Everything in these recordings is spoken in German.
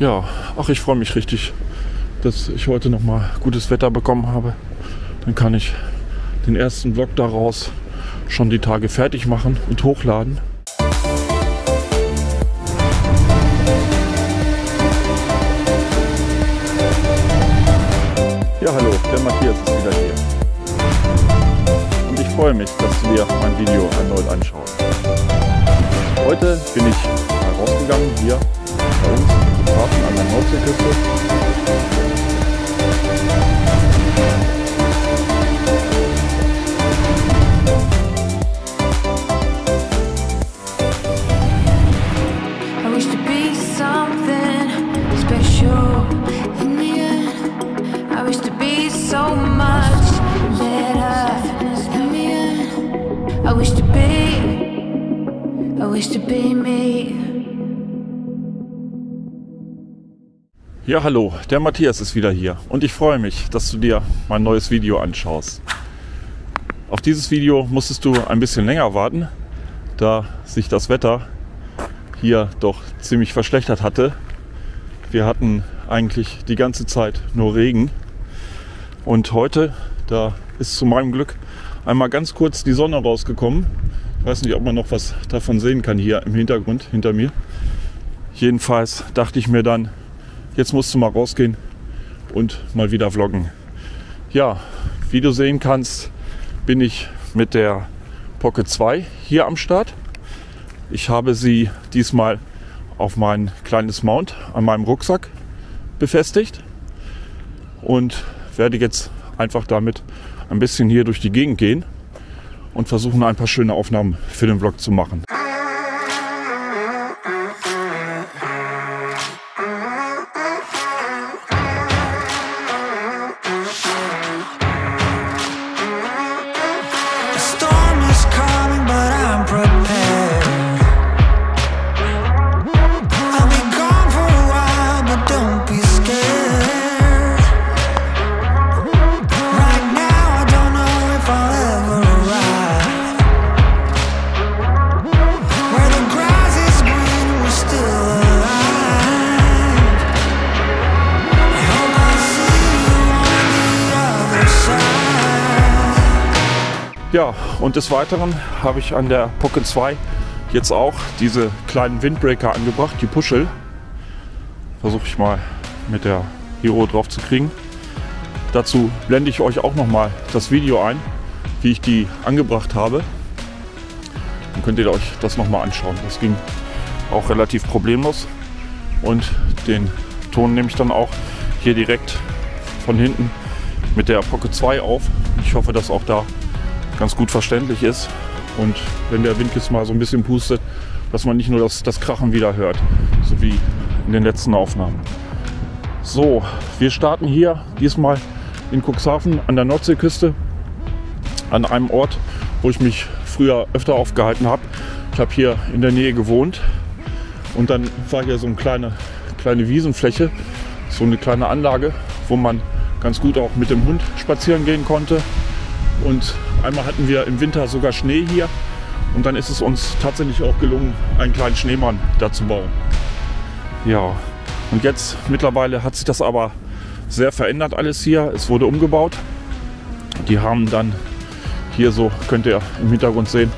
Ja, ach, ich freue mich richtig, dass ich heute noch mal gutes Wetter bekommen habe. Dann kann ich den ersten Vlog daraus schon die Tage fertig machen und hochladen. Ja, hallo, der Matthias ist wieder hier. Und ich freue mich, dass du dir mein Video erneut anschaust. Heute bin ich rausgegangen, hier bei uns im Hafen an der Nordseeküste. I wish to be something special in the end. I wish to be so much better in the end. I wish to be me. Ja, hallo, der Matthias ist wieder hier und ich freue mich, dass du dir mein neues Video anschaust. Auf dieses Video musstest du ein bisschen länger warten, da sich das Wetter hier doch ziemlich verschlechtert hatte. Wir hatten eigentlich die ganze Zeit nur Regen und heute, da ist zu meinem Glück einmal ganz kurz die Sonne rausgekommen. Ich weiß nicht, ob man noch was davon sehen kann hier im Hintergrund, hinter mir. Jedenfalls dachte ich mir dann, jetzt musst du mal rausgehen und mal wieder vloggen. Ja, wie du sehen kannst, bin ich mit der Pocket 2 hier am Start. Ich habe sie diesmal auf mein kleines Mount an meinem Rucksack befestigt und werde jetzt einfach damit ein bisschen hier durch die Gegend gehen und versuchen, ein paar schöne Aufnahmen für den Vlog zu machen. Ja, und des Weiteren habe ich an der Pocket 2 jetzt auch diese kleinen Windbreaker angebracht, die Puschel. Versuche ich mal mit der Hero drauf zu kriegen. Dazu blende ich euch auch nochmal das Video ein, wie ich die angebracht habe. Dann könnt ihr euch das nochmal anschauen. Das ging auch relativ problemlos. Und den Ton nehme ich dann auch hier direkt von hinten mit der Pocket 2 auf. Ich hoffe, dass auch da ganz gut verständlich ist und wenn der Wind jetzt mal so ein bisschen pustet, dass man nicht nur das Krachen wieder hört, so wie in den letzten Aufnahmen. So, wir starten hier diesmal in Cuxhaven an der Nordseeküste, an einem Ort, wo ich mich früher öfter aufgehalten habe. Ich habe hier in der Nähe gewohnt und dann war hier so eine kleine Wiesenfläche, so eine kleine Anlage, wo man ganz gut auch mit dem Hund spazieren gehen konnte. Und einmal hatten wir im Winter sogar Schnee hier und dann ist es uns tatsächlich auch gelungen, einen kleinen Schneemann dazu bauen. Ja, und jetzt mittlerweile hat sich das aber sehr verändert alles hier. Es wurde umgebaut. Die haben dann hier, so könnt ihr im Hintergrund sehen,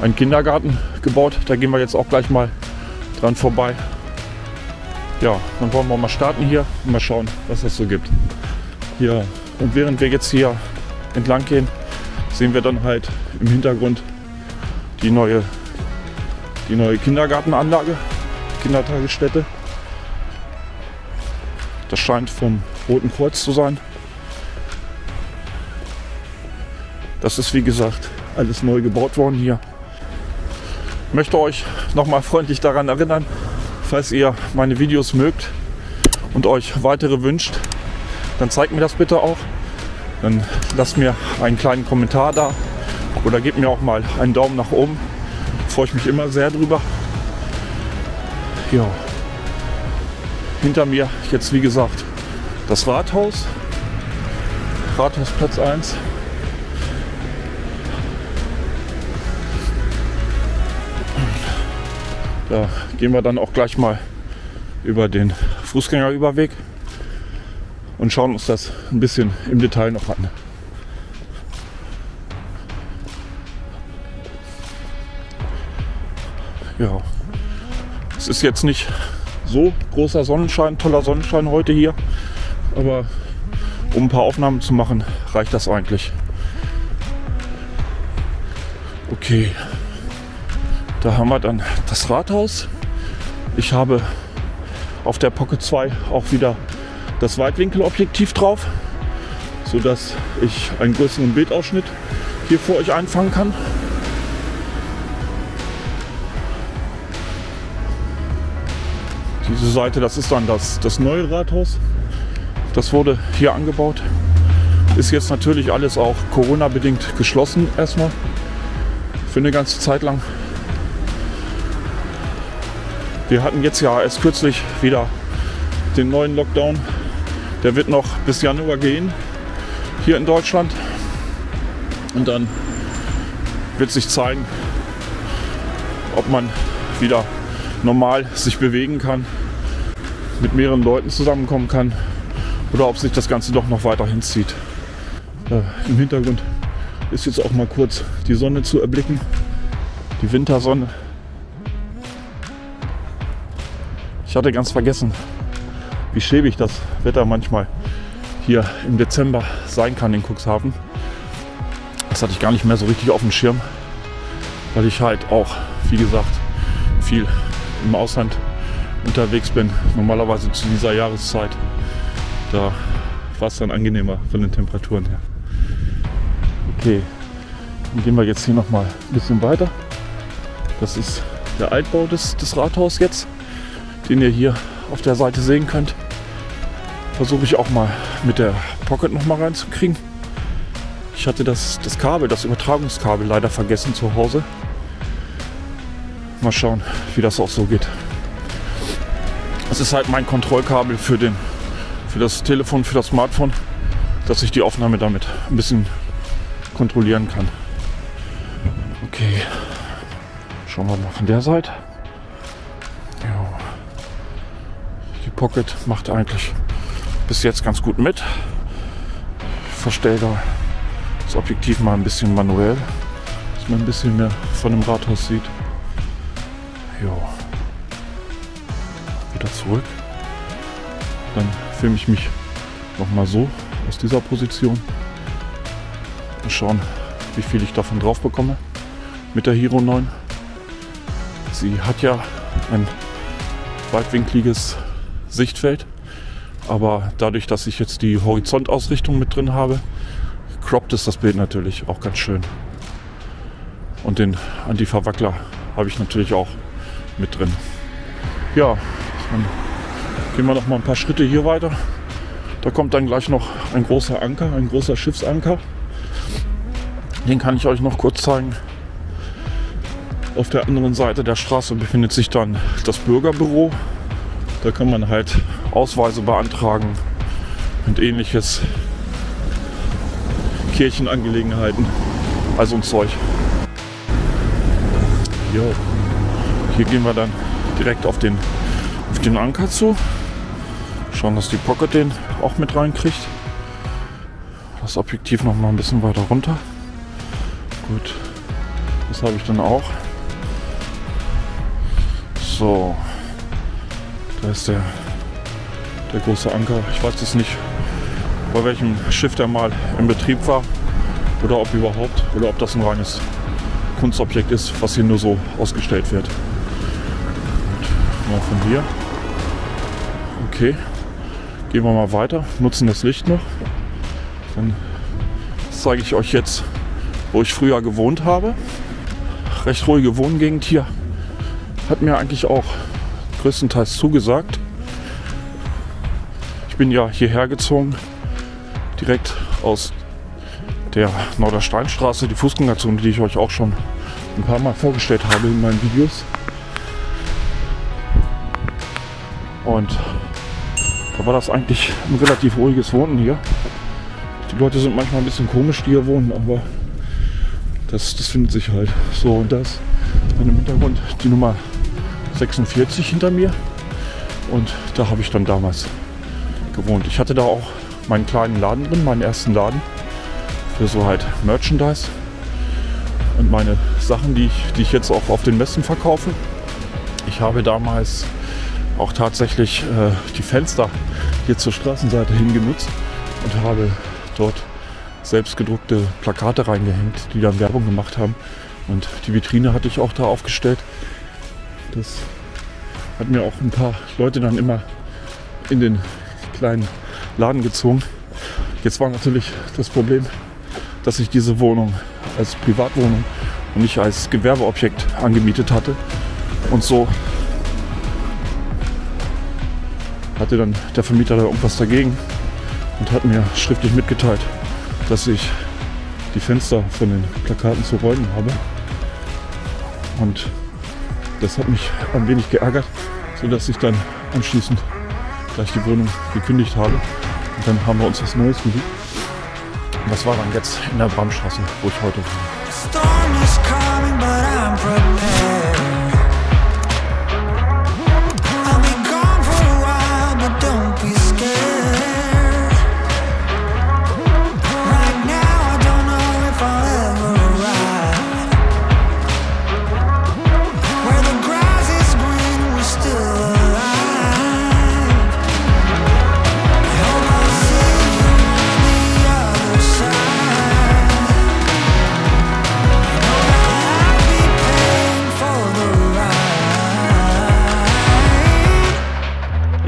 einen Kindergarten gebaut. Da gehen wir jetzt auch gleich mal dran vorbei. Ja, dann wollen wir mal starten hier und mal schauen, was das so gibt. Ja, und während wir jetzt hier entlang gehen, sehen wir dann halt im Hintergrund die neue Kindergartenanlage, Kindertagesstätte. Das scheint vom Roten Kreuz zu sein. Das ist, wie gesagt, alles neu gebaut worden hier. Ich möchte euch nochmal freundlich daran erinnern, falls ihr meine Videos mögt und euch weitere wünscht, dann zeigt mir das bitte auch. Dann lasst mir einen kleinen Kommentar da oder gebt mir auch mal einen Daumen nach oben. Freue ich mich immer sehr drüber. Ja. Hinter mir jetzt, wie gesagt, das Rathaus. Rathausplatz 1. Da gehen wir dann auch gleich mal über den Fußgängerüberweg und schauen uns das ein bisschen im Detail noch an. Ja, es ist jetzt nicht so großer Sonnenschein, toller Sonnenschein heute hier, aber um ein paar Aufnahmen zu machen, reicht das eigentlich. Okay, da haben wir dann das Rathaus. Ich habe auf der Pocket 2 auch wieder das Weitwinkelobjektiv drauf, sodass ich einen größeren Bildausschnitt hier vor euch einfangen kann. Diese Seite, das ist dann das neue Rathaus. Das wurde hier angebaut. Ist jetzt natürlich alles auch Corona-bedingt geschlossen erstmal. Für eine ganze Zeit lang. Wir hatten jetzt ja erst kürzlich wieder den neuen Lockdown. Der wird noch bis Januar gehen, hier in Deutschland. Und dann wird sich zeigen, ob man wieder normal sich bewegen kann, mit mehreren Leuten zusammenkommen kann oder ob sich das Ganze doch noch weiter hinzieht. Im Hintergrund ist jetzt auch mal kurz die Sonne zu erblicken, die Wintersonne. Ich hatte ganz vergessen, wie schäbig das Wetter manchmal hier im Dezember sein kann in Cuxhaven. Das hatte ich gar nicht mehr so richtig auf dem Schirm, weil ich halt auch, wie gesagt, viel im Ausland unterwegs bin. Normalerweise zu dieser Jahreszeit, da war es dann angenehmer von den Temperaturen her. Okay, dann gehen wir jetzt hier noch mal ein bisschen weiter. Das ist der Altbau des Rathaus jetzt, den ihr hier auf der Seite sehen könnt. Versuche ich auch mal mit der Pocket noch mal reinzukriegen. Ich hatte das Übertragungskabel leider vergessen zu Hause. Mal schauen, wie das auch so geht. Es ist halt mein Kontrollkabel für das Telefon, für das Smartphone, dass ich die Aufnahme damit ein bisschen kontrollieren kann. Okay, schauen wir mal von der Seite. Ja. Die Pocket macht eigentlich bis jetzt ganz gut mit. Ich verstelle da das Objektiv mal ein bisschen manuell, dass man ein bisschen mehr von dem Rathaus sieht. Jo. Wieder zurück. Dann filme ich mich nochmal so aus dieser Position und schauen, wie viel ich davon drauf bekomme mit der Hero 9. Sie hat ja ein weitwinkliges Sichtfeld, aber dadurch, dass ich jetzt die Horizontausrichtung mit drin habe, croppt es das Bild natürlich auch ganz schön. Und den Antiverwackler habe ich natürlich auch mit drin. Ja, dann gehen wir noch mal ein paar Schritte hier weiter. Da kommt dann gleich noch ein großer Anker, ein großer Schiffsanker. Den kann ich euch noch kurz zeigen. Auf der anderen Seite der Straße befindet sich dann das Bürgerbüro. Da kann man halt Ausweise beantragen und ähnliches. Kirchenangelegenheiten, also ein Zeug. Jo. Hier gehen wir dann direkt auf den Anker zu. Schauen, dass die Pocket den auch mit reinkriegt. Das Objektiv noch mal ein bisschen weiter runter. Gut, das habe ich dann auch. So, da ist der große Anker. Ich weiß jetzt nicht, bei welchem Schiff der mal in Betrieb war oder ob überhaupt oder ob das ein reines Kunstobjekt ist, was hier nur so ausgestellt wird. Mal von hier. Okay, gehen wir mal weiter, nutzen das Licht noch. Dann zeige ich euch jetzt, wo ich früher gewohnt habe. Recht ruhige Wohngegend hier. Hat mir eigentlich auch größtenteils zugesagt. Ich bin ja hierher gezogen, direkt aus der Nordersteinstraße, die Fußgängerzone, die ich euch auch schon ein paar Mal vorgestellt habe in meinen Videos. Und da war das eigentlich ein relativ ruhiges Wohnen hier. Die Leute sind manchmal ein bisschen komisch, die hier wohnen, aber das findet sich halt. So, und das dann im Hintergrund die Nummer 46 hinter mir. Und da habe ich dann damals gewohnt. Ich hatte da auch meinen kleinen Laden drin, meinen ersten Laden für so halt Merchandise und meine Sachen, die ich jetzt auch auf den Messen verkaufe. Ich habe damals auch tatsächlich die Fenster hier zur Straßenseite hin genutzt und habe dort selbstgedruckte Plakate reingehängt, die dann Werbung gemacht haben. Und die Vitrine hatte ich auch da aufgestellt. Das hat mir auch ein paar Leute dann immer in den kleinen Laden gezogen. Jetzt war natürlich das Problem, dass ich diese Wohnung als Privatwohnung und nicht als Gewerbeobjekt angemietet hatte. Und so hatte dann der Vermieter da irgendwas dagegen und hat mir schriftlich mitgeteilt, dass ich die Fenster von den Plakaten zu räumen habe. Und das hat mich ein wenig geärgert, sodass ich dann anschließend gleich die Wohnung gekündigt habe. Und dann haben wir uns was Neues gesucht. Und das war dann jetzt in der Bramstraße, wo ich heute bin.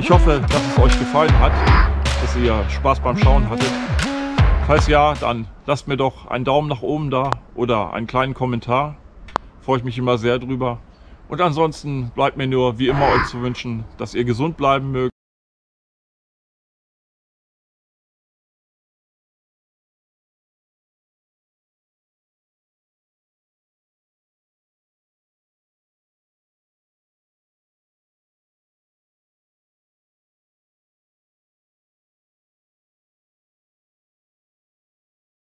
Ich hoffe, dass es euch gefallen hat, dass ihr Spaß beim Schauen hattet. Falls ja, dann lasst mir doch einen Daumen nach oben da oder einen kleinen Kommentar. Freue ich mich immer sehr drüber. Und ansonsten bleibt mir nur wie immer euch zu wünschen, dass ihr gesund bleiben mögt.